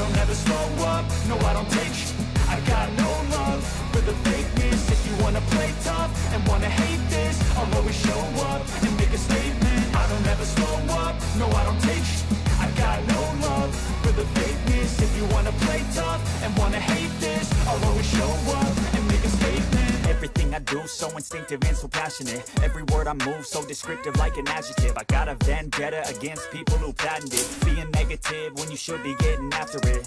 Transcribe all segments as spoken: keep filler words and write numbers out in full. don't ever slow up, no I don't take sh**. I got no love for the fakeness. If you wanna play tough and wanna hate this, I'll always show up and make a statement. I don't ever slow up, no I don't take sh**. I got no love for the fakeness. If you wanna play tough and wanna hate this, I'll always show up and make a statement. Everything I do, so instinctive and so passionate. Every word I move, so descriptive like an adjective. I got a vendetta against people who patented being negative when you should be getting after it.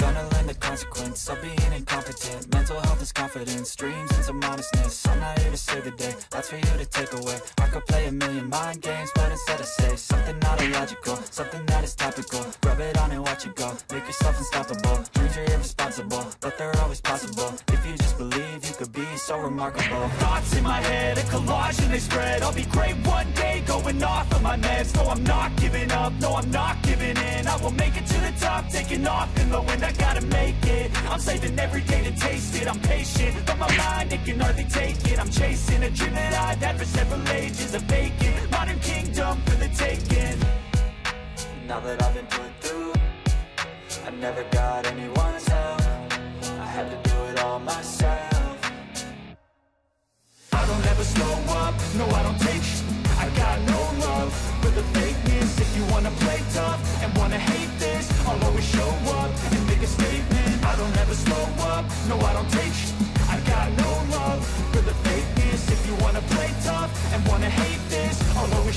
Gonna learn the consequence of being incompetent. Mental health is confidence, dreams and some modestness. I'm not here to save the day, that's for you to take away. I could play a million mind games, but instead I say something not illogical, something that is topical. Rub it on and watch it go, make yourself unstoppable. Dreams are irresponsible, but they're always possible. If you just believe, you could be so remarkable. Thoughts in my head, a collage and they spread. I'll be great one day, going off of my meds. No, I'm not giving up, no, I'm not giving in. I will make it to the top, taking off in the wind. I gotta make it, I'm saving every day to taste it. I'm patient, but my mind, it can hardly take it. I'm chasing a dream that I've had for several ages. A vacant, modern kingdom for the taking. Now that I've been put through, I never got anyone's help. I had to do it all myself. I don't ever slow up, no I don't take sh**. I got no love for the fakeness. If you wanna play tough and wanna hate this, I'll always show up and make a statement. I don't ever slow up, no I don't take sh**. I got no love for the fakeness. If you wanna play tough and wanna hate this, I'll always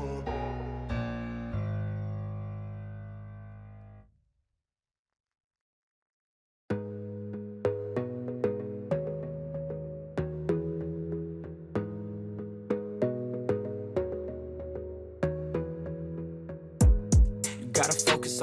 up. Gotta focus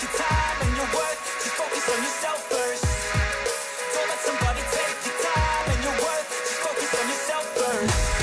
your time and your worth, just focus on yourself first. Don't let somebody take your time and your worth, just focus on yourself first.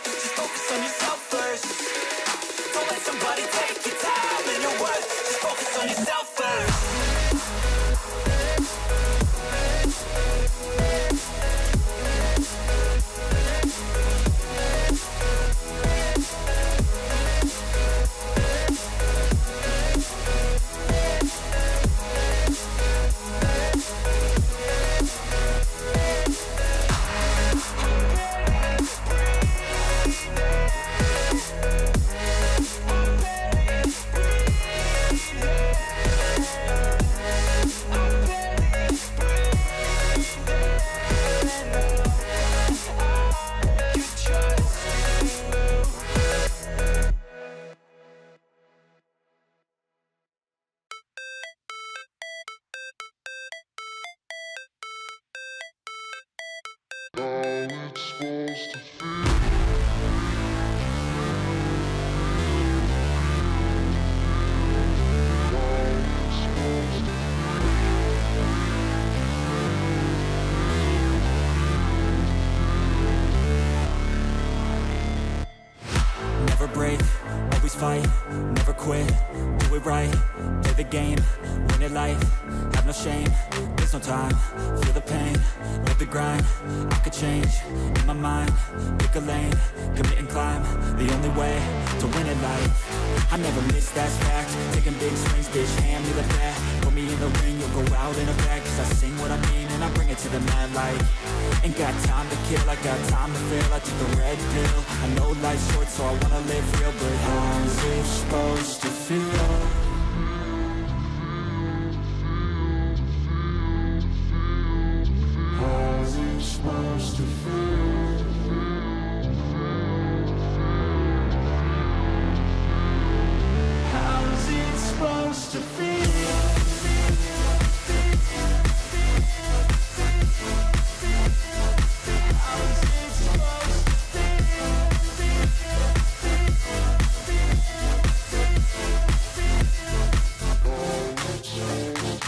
it's supposed to feel. Never break, always fight, never quit, do it right, play the game, win at life, have no shame, there's no time, feel the pain, live the grind, I could change, in my mind, pick a lane, commit and climb, the only way to win at life, I never miss, that's fact, taking big swings, bitch, hand me the bat, put me in the ring, you'll go out in a bag, cause I sing what I mean and I bring it to the mad light. Ain't got time to kill, I got time to feel. I took the red pill, I know life's short, so I wanna live real. But how's it supposed to feel?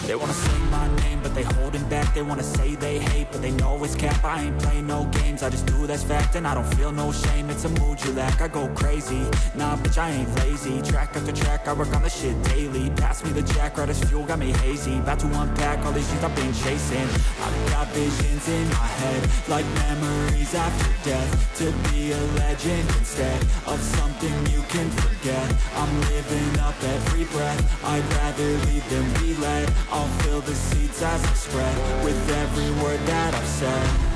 They wanna say my name, but they holding back. They wanna say they hate, but they know it's cap. I ain't playing no games, I just do that's fact. And I don't feel no shame, it's a mood you lack. I go crazy, nah bitch I ain't lazy. Track after track, I work on this shit daily. Pass me the jack, right as fuel, got me hazy. About to unpack all these shit I've been chasing. I've got visions in my head, like memories after death. To be a legend instead of something you can forget. I'm living up every breath, I'd rather leave than be led. I'll fill the seats as I spread with every word that I've said.